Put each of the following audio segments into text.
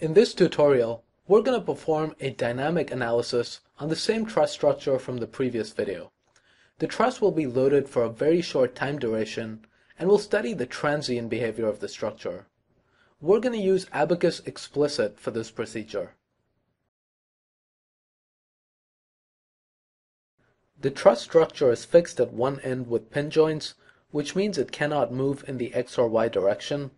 In this tutorial, we're going to perform a dynamic analysis on the same truss structure from the previous video. The truss will be loaded for a very short time duration, and we'll study the transient behavior of the structure. We're going to use Abaqus Explicit for this procedure. The truss structure is fixed at one end with pin joints, which means it cannot move in the X or Y direction.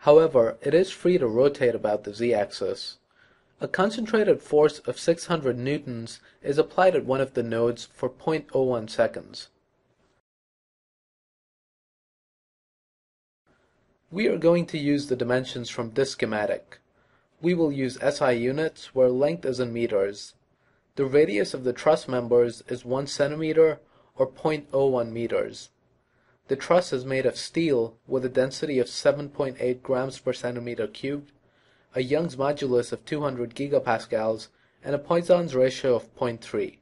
However, it is free to rotate about the z-axis. A concentrated force of 600 newtons is applied at one of the nodes for 0.01 seconds. We are going to use the dimensions from this schematic. We will use SI units where length is in meters. The radius of the truss members is 1 centimeter or 0.01 meters. The truss is made of steel with a density of 7.8 grams per centimeter cubed, a Young's modulus of 200 gigapascals, and a Poisson's ratio of 0.3.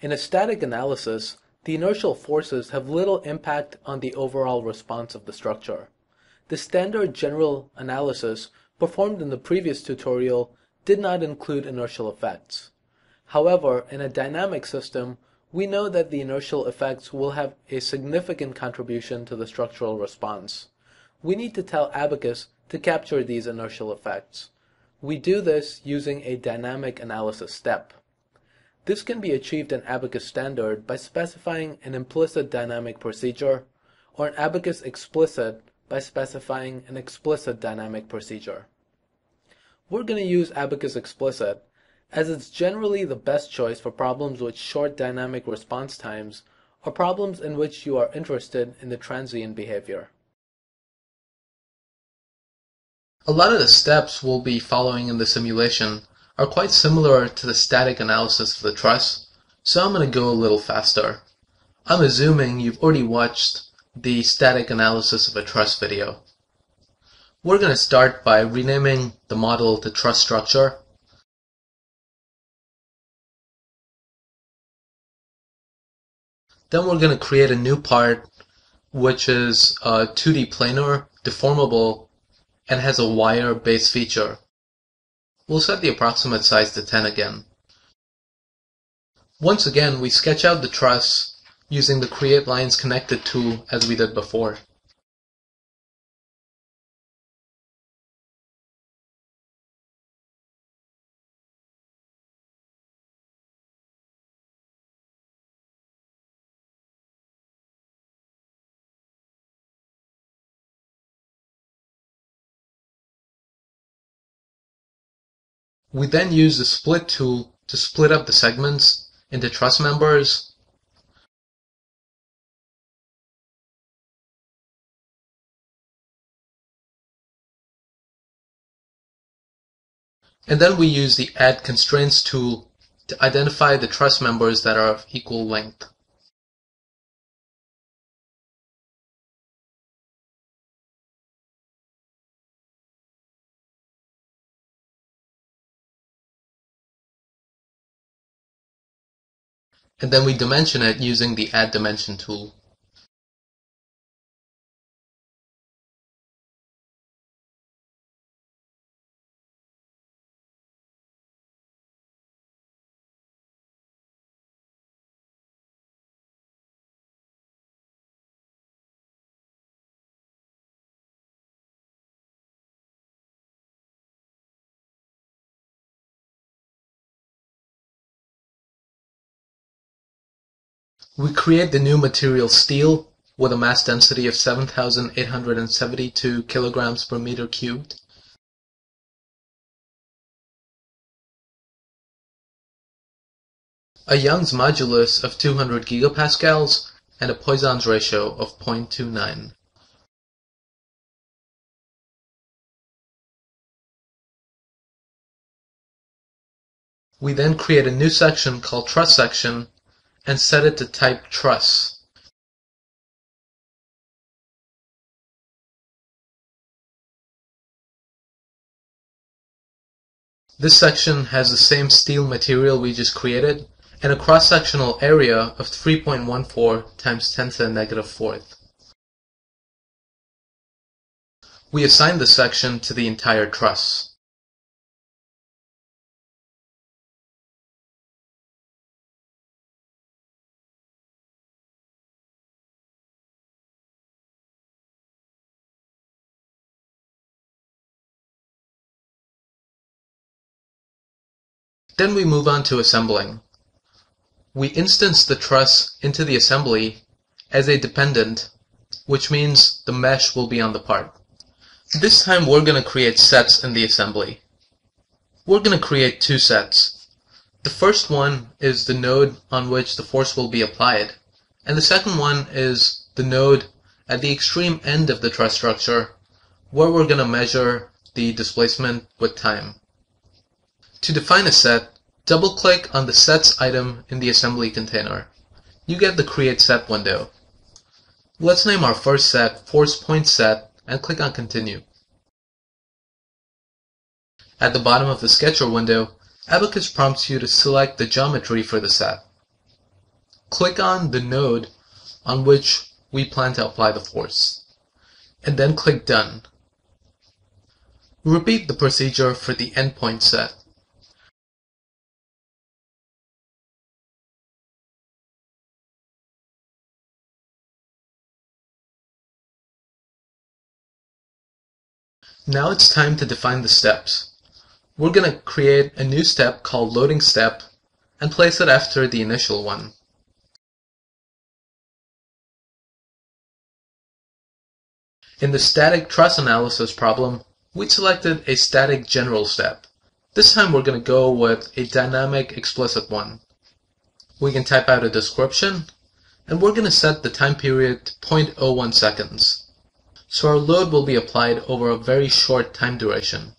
In a static analysis, the inertial forces have little impact on the overall response of the structure. The standard general analysis performed in the previous tutorial did not include inertial effects. However, in a dynamic system, we know that the inertial effects will have a significant contribution to the structural response. We need to tell Abaqus to capture these inertial effects. We do this using a dynamic analysis step. This can be achieved in Abaqus Standard by specifying an implicit dynamic procedure, or in Abaqus Explicit by specifying an explicit dynamic procedure. We're going to use Abaqus Explicit, as it's generally the best choice for problems with short dynamic response times or problems in which you are interested in the transient behavior. A lot of the steps we'll be following in the simulation are quite similar to the static analysis of the truss, so I'm going to go a little faster. I'm assuming you've already watched the static analysis of a truss video. We're going to start by renaming the model to truss structure. Then we're going to create a new part which is a 2D planar, deformable, and has a wire base feature. We'll set the approximate size to 10 again. Once again, we sketch out the truss using the create lines connected to as we did before. We then use the split tool to split up the segments into truss members. And then we use the add constraints tool to identify the truss members that are of equal length. And then we dimension it using the Add Dimension tool. We create the new material steel with a mass density of 7,872 kilograms per meter cubed. A Young's modulus of 200 gigapascals and a Poisson's ratio of 0.29. We then create a new section called truss section and set it to type truss. This section has the same steel material we just created and a cross-sectional area of 3.14 times 10 to the negative fourth. We assign the section to the entire truss. Then we move on to assembling. We instance the truss into the assembly as a dependent, which means the mesh will be on the part. This time we're going to create sets in the assembly. We're going to create two sets. The first one is the node on which the force will be applied, and the second one is the node at the extreme end of the truss structure where we're going to measure the displacement with time. To define a set, double-click on the Sets item in the assembly container. You get the Create Set window. Let's name our first set Force Point Set and click on Continue. At the bottom of the Sketcher window, Abaqus prompts you to select the geometry for the set. Click on the node on which we plan to apply the force, and then click Done. Repeat the procedure for the Endpoint Set. Now it's time to define the steps. We're going to create a new step called Loading Step and place it after the initial one. In the static truss analysis problem, we selected a static general step. This time we're going to go with a dynamic explicit one. We can type out a description, and we're going to set the time period to 0.01 seconds. So our load will be applied over a very short time duration.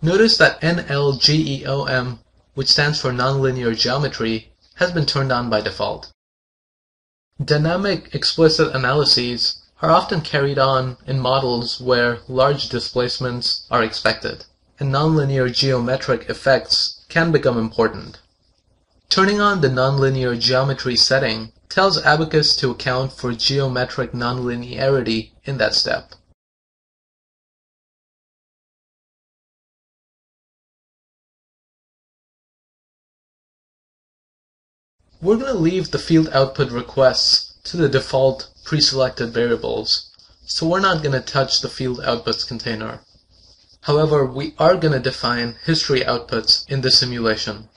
Notice that NLGEOM, which stands for Nonlinear Geometry, has been turned on by default. Dynamic explicit analyses are often carried on in models where large displacements are expected, and nonlinear geometric effects can become important. Turning on the nonlinear geometry setting tells Abaqus to account for geometric nonlinearity in that step. We're going to leave the field output requests to the default pre-selected variables, so we're not going to touch the field outputs container. However, we are going to define history outputs in this simulation.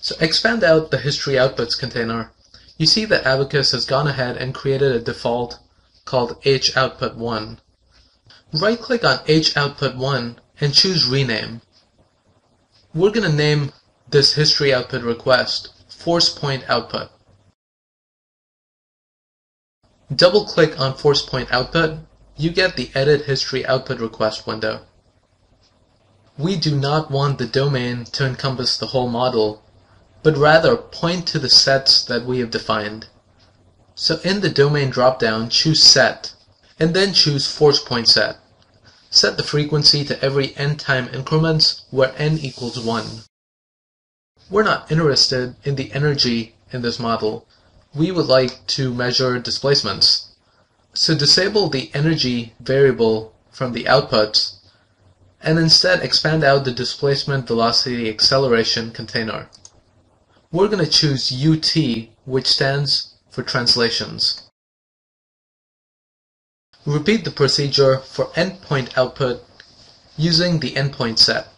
So expand out the history outputs container. You see that Abaqus has gone ahead and created a default called HOutput1. Right-click on HOutput1 and choose Rename. We're going to name this history output request Force Point Output. Double-click on Force Point Output. You get the Edit History Output Request window. We do not want the domain to encompass the whole model, but rather point to the sets that we have defined. So in the domain dropdown, choose Set, and then choose Force Point Set. Set the frequency to every n time increments where n equals 1. We're not interested in the energy in this model. We would like to measure displacements. So disable the energy variable from the outputs, and instead expand out the displacement velocity acceleration container. We're going to choose UT, which stands for translations. Repeat the procedure for endpoint output using the endpoint set.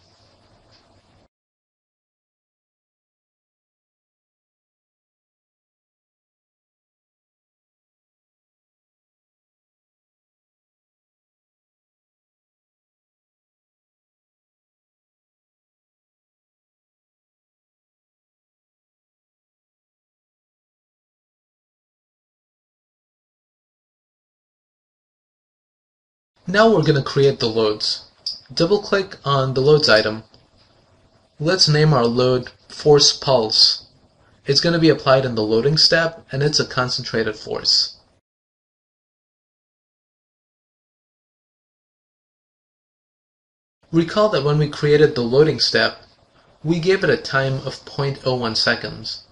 Now we're going to create the loads. Double-click on the Loads item. Let's name our load Force Pulse. It's going to be applied in the loading step, and it's a concentrated force. Recall that when we created the loading step, we gave it a time of 0.01 seconds.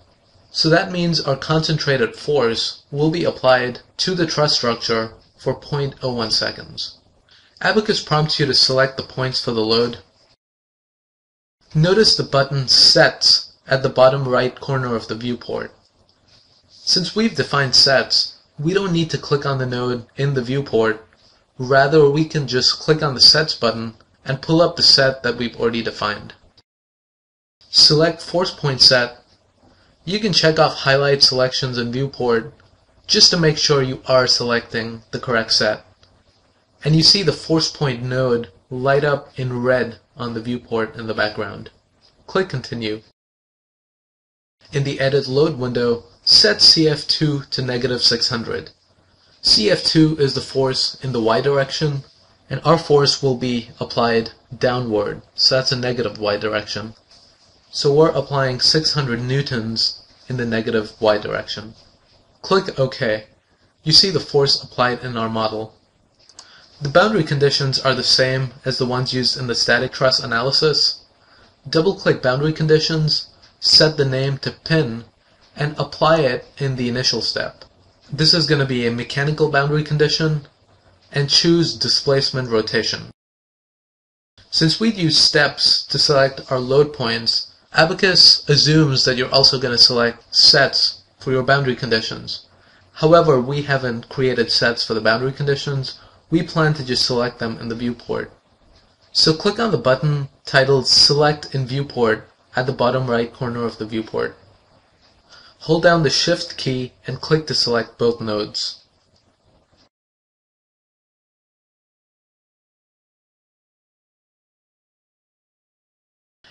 So that means our concentrated force will be applied to the truss structure for 0.01 seconds. Abaqus prompts you to select the points for the load. Notice the button Sets at the bottom right corner of the viewport. Since we've defined sets, we don't need to click on the node in the viewport. Rather, we can just click on the Sets button and pull up the set that we've already defined. Select Force Point Set. You can check off Highlight Selections in Viewport just to make sure you are selecting the correct set. And you see the Force Point node light up in red on the viewport in the background. Click Continue. In the Edit Load window, set CF2 to -600. CF2 is the force in the y direction, and our force will be applied downward, so that's a negative y direction. So we're applying 600 newtons in the negative y direction. Click OK. You see the force applied in our model. The boundary conditions are the same as the ones used in the static truss analysis. Double-click Boundary Conditions, set the name to Pin, and apply it in the initial step. This is going to be a mechanical boundary condition, and choose displacement rotation. Since we'd use steps to select our load points, Abaqus assumes that you're also going to select sets for your boundary conditions. However, we haven't created sets for the boundary conditions. We plan to just select them in the viewport. So click on the button titled Select in Viewport at the bottom right corner of the viewport. Hold down the Shift key and click to select both nodes.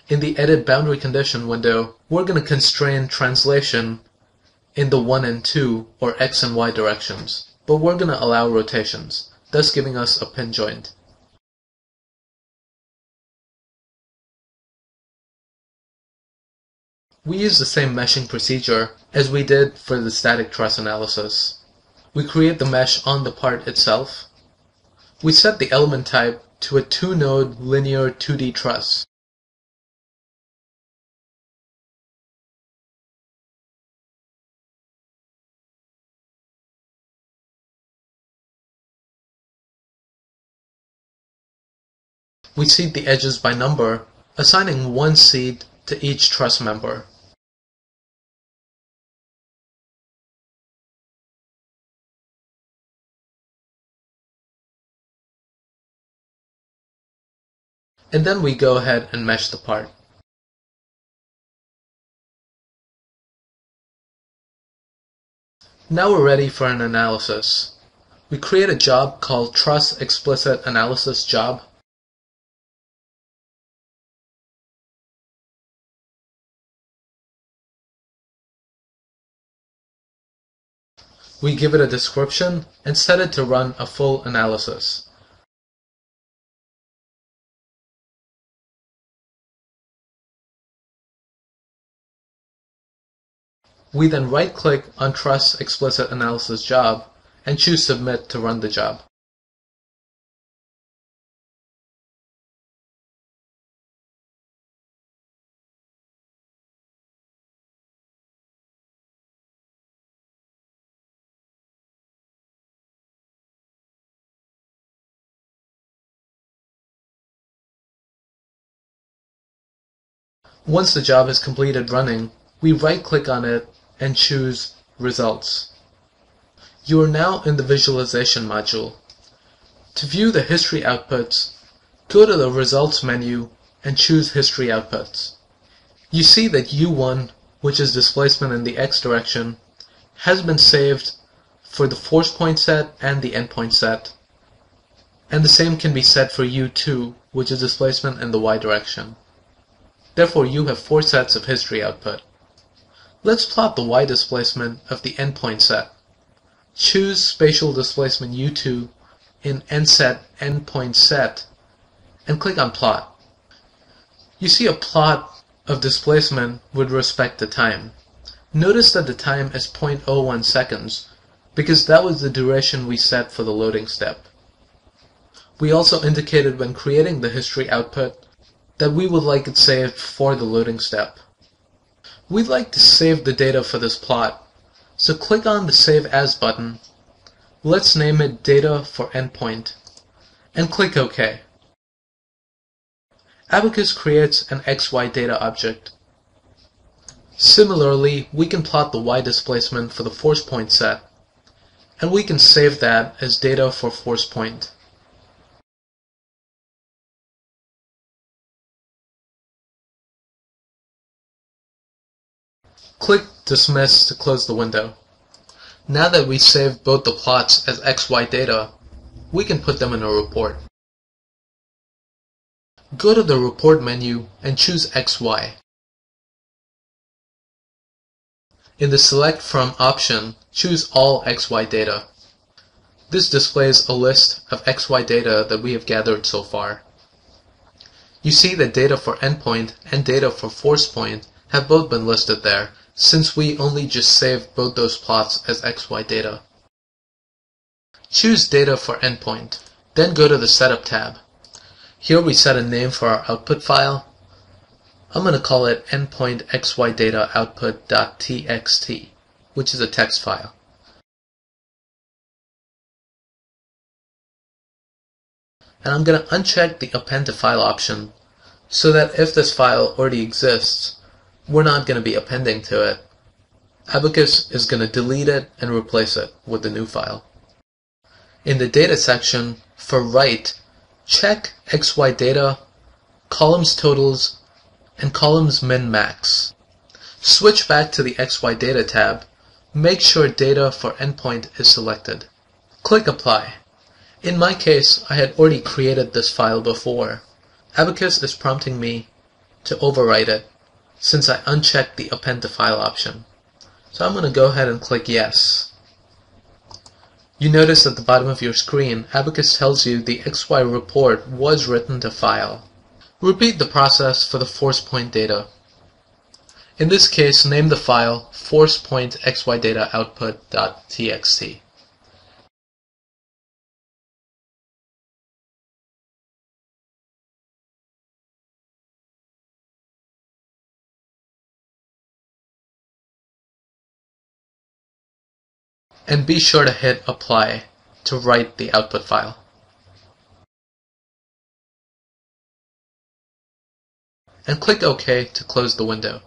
In the Edit Boundary Condition window, we're going to constrain translation in the 1 and 2, or x and y directions, but we're going to allow rotations, thus giving us a pin joint. We use the same meshing procedure as we did for the static truss analysis. We create the mesh on the part itself. We set the element type to a 2-node linear 2D truss. We seed the edges by number, assigning one seed to each truss member. And then we go ahead and mesh the part. Now we're ready for an analysis. We create a job called Truss Explicit Analysis Job. We give it a description and set it to run a full analysis. We then right-click on Truss Explicit Analysis Job and choose Submit to run the job. Once the job is completed running, we right-click on it and choose Results. You are now in the Visualization module. To view the History outputs, go to the Results menu and choose History outputs. You see that U1, which is displacement in the x direction, has been saved for the force point set and the endpoint set. And the same can be set for U2, which is displacement in the y direction. Therefore, you have four sets of History output. Let's plot the y displacement of the endpoint set. Choose Spatial Displacement U2 in Endset Endpoint Set and click on Plot. You see a plot of displacement with respect to time. Notice that the time is 0.01 seconds because that was the duration we set for the loading step. We also indicated when creating the history output that we would like it saved for the loading step. We'd like to save the data for this plot, so click on the Save As button. Let's name it Data for Endpoint, and click OK. Abaqus creates an XY data object. Similarly, we can plot the Y displacement for the force point set, and we can save that as data for force point. Click Dismiss to close the window. Now that we saved both the plots as XY data, we can put them in a report. Go to the Report menu and choose XY. In the Select From option, choose All XY Data. This displays a list of XY data that we have gathered so far. You see that data for endpoint and data for force point have both been listed there, since we only just saved both those plots as XY data. Choose Data for Endpoint, then go to the Setup tab. Here we set a name for our output file. I'm going to call it endpointxydataoutput.txt, which is a text file. And I'm going to uncheck the Append to File option, so that if this file already exists, we're not going to be appending to it. Abaqus is going to delete it and replace it with the new file. In the data section, for write, check XY data, columns totals, and columns min max. Switch back to the XY data tab. Make sure data for endpoint is selected. Click apply. In my case, I had already created this file before. Abaqus is prompting me to overwrite it, since I unchecked the Append to File option. So I'm going to go ahead and click Yes. You notice at the bottom of your screen, Abaqus tells you the XY report was written to file. Repeat the process for the force point data. In this case, name the file forcepointxydataoutput.txt. And be sure to hit Apply to write the output file. And click OK to close the window.